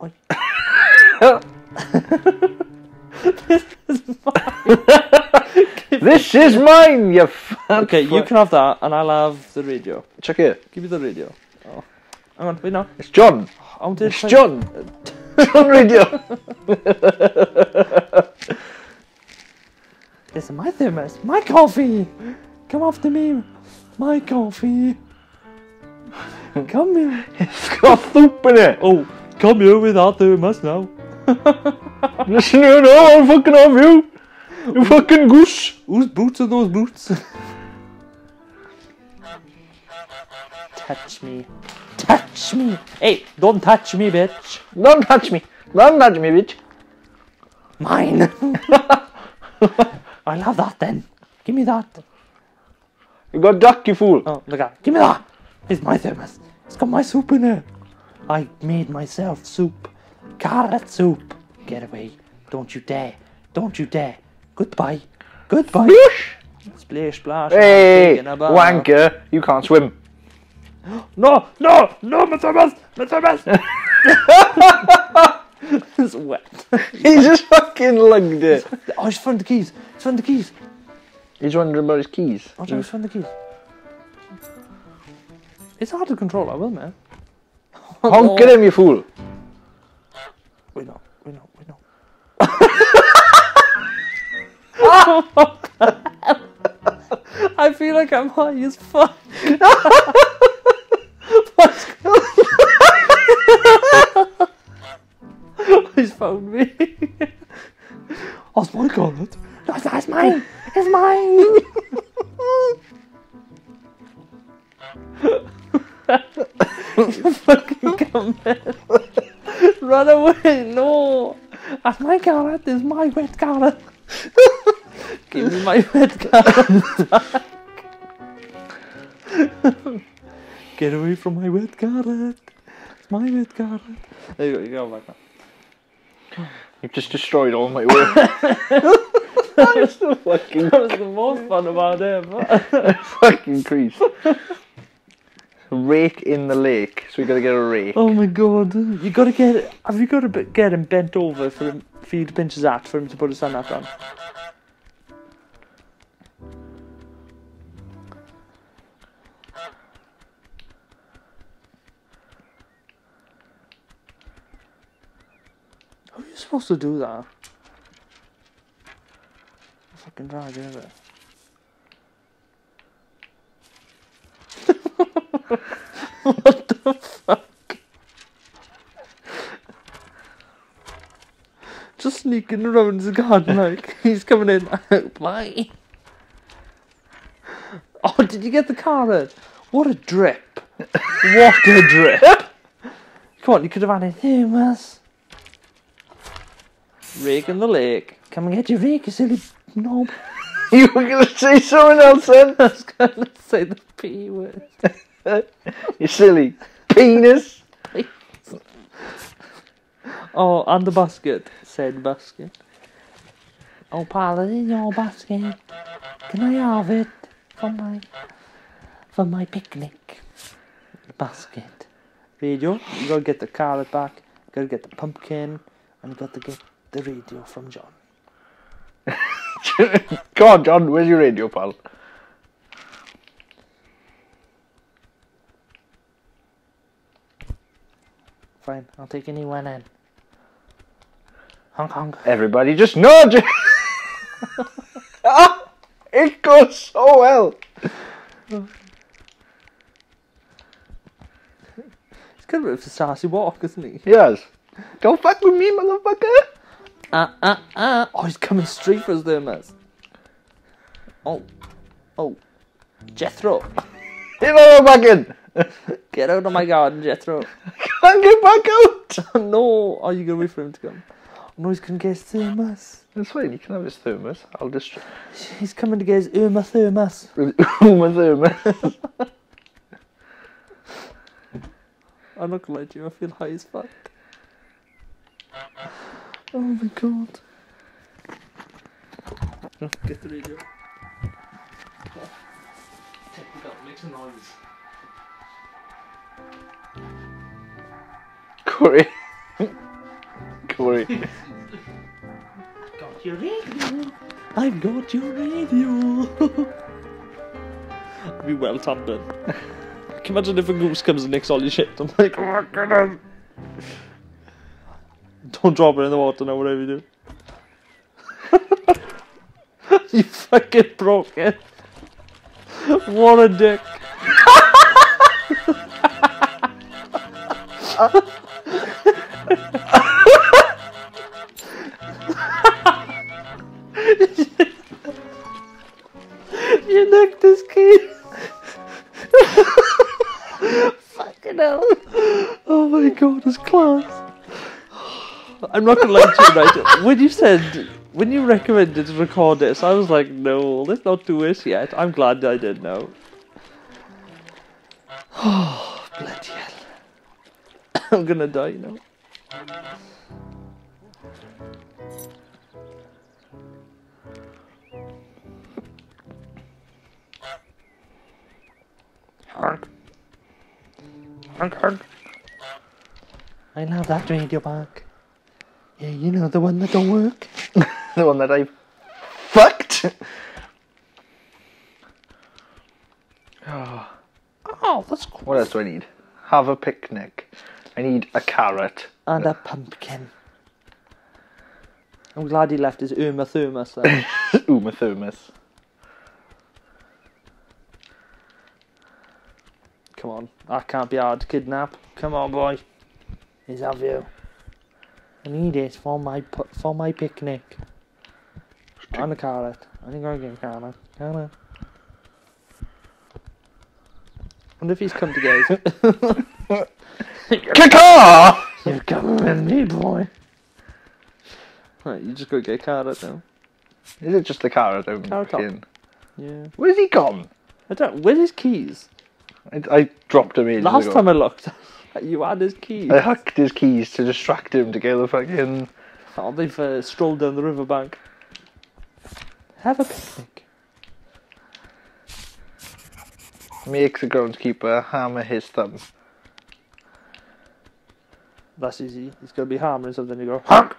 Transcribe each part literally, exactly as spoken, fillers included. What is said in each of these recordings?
This is mine. This is mine, you fat. Okay, you can have that, and I'll have the radio. Check it. Give me the radio. Oh. Hang on, wait now. It's John. Oh, did it's I... John. John radio. It's my thermos. My coffee. Come after me. My coffee. Come here. It's got soup in it. Oh, come here with our thermos now. Listen here now, I'll fucking have you. You fucking goose. Whose boots are those boots? Touch me. Touch me. Hey, don't touch me, bitch. Don't touch me. Don't touch me, bitch. Mine. I'll have that then. Give me that. You got duck, you fool. Oh, look out. Give me that. It's my thermos. It's got my soup in it. I made myself soup. Carrot soup. Get away. Don't you dare. Don't you dare. Goodbye. Goodbye. Splish. Splish, splash. Hey, wanker. You can't swim. No, no, no, my thermos. My thermos. It's wet. He just fucking lugged it. Oh, he's found the keys. He's found the keys. He's wondering about his keys. Oh, he's found the keys. It's hard to control, I will, man. Honk at him, you fool! Wait, no, wait, no, wait, no. I feel like I'm high as fuck. He's found me. Oh, it's my garnet. No, it's not, it's mine! It's mine! Fucking come in. Run away, no. That's my carrot, it's my wet carrot. Give me my wet carrot back. Get away from my wet carrot. It's my wet carrot. There you go, you go back now. You've just destroyed all my work. That was the fucking... That was the most fun about it. Fucking crease. Rake in the lake, so we gotta get a rake. Oh my god, you gotta get. Have you gotta get him bent over for him, for you to pinch his hat for him to put his sun hat on? How are you supposed to do that? I fucking drag over. What the fuck? Just sneaking around his garden like he's coming in. Bye. Oh, did you get the carrot? What a drip. What a drip. Come on, you could have had it. Humus. Rake in the lake. Come and get your rake, you silly knob. You were going to say something else then? I was going to say the P word. You silly penis. Oh, and the basket. Said basket. Oh, pal, it is your basket. Can I have it for my for my picnic? Basket. Radio. You got to get the carrot back. You got to get the pumpkin. And you got to get the radio from John. Come on, John, where's your radio, pal? Fine, I'll take anyone in. Hong Kong. Everybody just nudge! Ah, it goes so well! It's kind of a sassy walk, isn't he? Yes. Don't fuck with me, motherfucker! Uh, uh, uh. Oh, he's coming straight for us there, mate. Oh. Oh. Jethro. Get out of my garden. Get out of my garden, Jethro. Can't get back out. No. Are you going to wait for him to come? No, he's going to get his thermos. That's fine. He can have his thermos. I'll just... He's coming to get his Uma thermos. Uma thermos. I'm not going to lie to you. I feel high as fuck. Oh my god. Oh, get the radio. Oh. Take it out, make some noise. Corey. Exactly. I've got your radio. I've got your radio. Be well tandem. Can you imagine if a goose comes and nicks all your shit? I'm like, oh my goodness. Don't drop it in the water now, whatever you do. You fucking broke it. What a dick. You nicked this key. Fucking hell. Oh my god, it's class. I'm not gonna lie to you, right? When you said, when you recommended to record this, I was like, no, let's not do this yet. I'm glad I did now. Oh, bloody hell. I'm gonna die now. Hark. Hark, hark. I love that radio bark. Yeah, you know, the one that don't work. The one that I fucked. Oh. Oh, that's cool. What else do I need? Have a picnic. I need a carrot. And a pumpkin. I'm glad he left his Uma Thurmus there. Uma Thurmus. Come on, that can't be hard to kidnap. Come on, boy. Here's our view. I need this for my for my picnic. And a carrot. I think I'll get a carrot. Carrot. I wonder if he's come to get it. Kick off! You're coming with me, boy. Right, you just go get a carrot now. Is it just the carrot I'm picking? Yeah. Where's he gone? I don't. Where's his keys? I, I dropped him in. Last ago. time I looked, you had his keys. I hacked his keys to distract him to get the fucking. Oh, they've uh, strolled down the riverbank. Have a picnic. Makes the groundskeeper hammer his thumb. That's easy. It's going to be hammering something. You go, honk!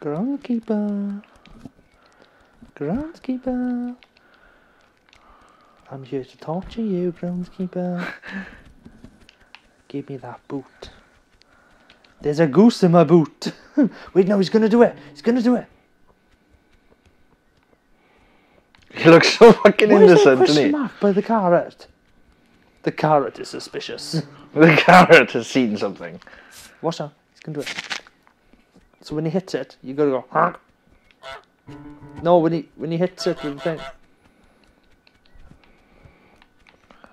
Groundskeeper. Groundskeeper. I'm here to torture you, groundskeeper. Give me that boot. There's a goose in my boot. Wait, no, he's going to do it. He's going to do it. He looks so fucking Why innocent, doesn't he? Why is there a question mark by the carrot? The carrot is suspicious. The carrot has seen something. Watch out, he's gonna do it. So when he hits it, you gotta go. Honk. No, when he when he hits it with the thing.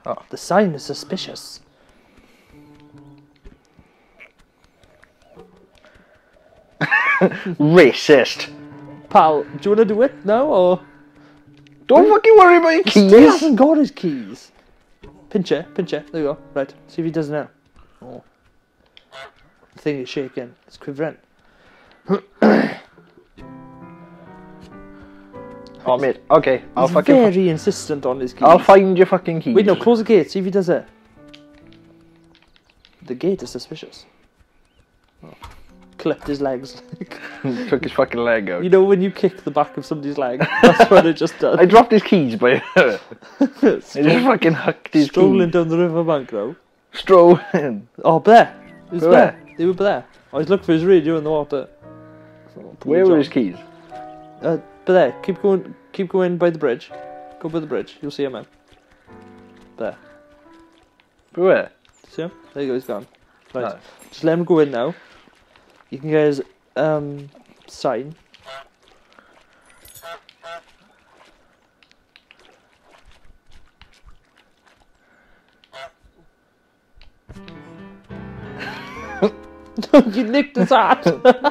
Oh. The sign is suspicious. Racist. Pal, do you wanna do it now or? Don't fucking worry about your keys! He hasn't got his keys! Pinch it, pinch it, there you go, right, see if he does it now. Oh. The thing is shaking, it's quivering. Oh mate, okay, I'll He's fucking... He's very insistent on his keys. I'll find your fucking keys. Wait no, close the gate, see if he does it. The gate is suspicious. Oh. Clipped his legs. Took his fucking leg out. You know when you kick the back of somebody's leg? That's what it just does. I dropped his keys by her. I just fucking hucked his Strolling keys. down the riverbank now. Strolling. Oh, there. It was there. there. They were there. I was looking for his radio in the water. Where were his keys? Uh, but there. Keep going, keep going by the bridge. Go by the bridge. You'll see him, man. There. But where? See him? There you go. He's gone. Right. Nice. Just let him go in now. You can get his um, sign. You nicked his hat! Got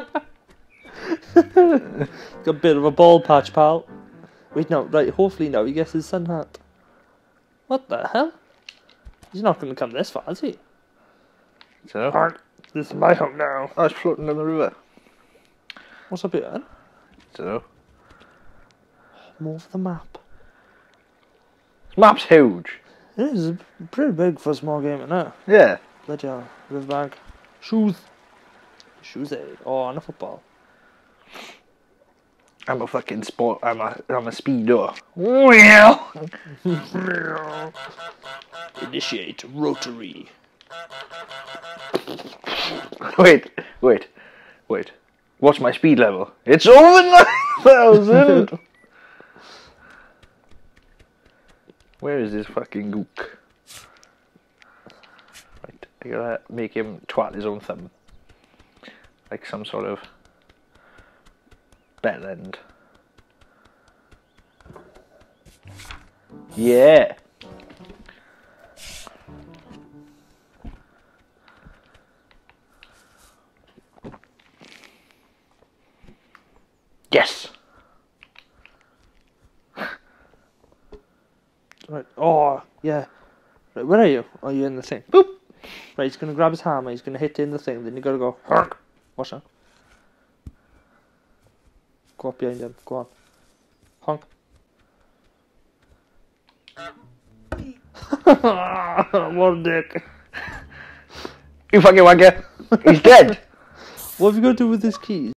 a bit of a ball patch, pal. Wait, no, right, hopefully now he gets his sun hat. What the hell? He's not going to come this far, is he? So? Arr This is my home now. Oh, it's floating down the river. What's up here? So, more of the map. This map's huge. It is pretty big for a small game, isn't it? Yeah. Ledger with his bag. Shoes. Shoes aid. Oh, and a football. I'm a fucking sport. I'm a, I'm a speedo. Well. Initiate rotary. Wait, wait, wait. What's my speed level? It's over nine thousand! Where is this fucking gook? Right, I gotta make him twat his own thumb. Like some sort of bellend. Yeah! Yes! Right, oh, yeah. Right, where are you? Are you in the thing? Boop! Right, he's gonna grab his hammer, he's gonna hit in the thing, then you gotta go, hark! What's that? Go up behind him, go on. Honk. What a dick. You fucking wanker! He's dead! What have you got to do with his keys?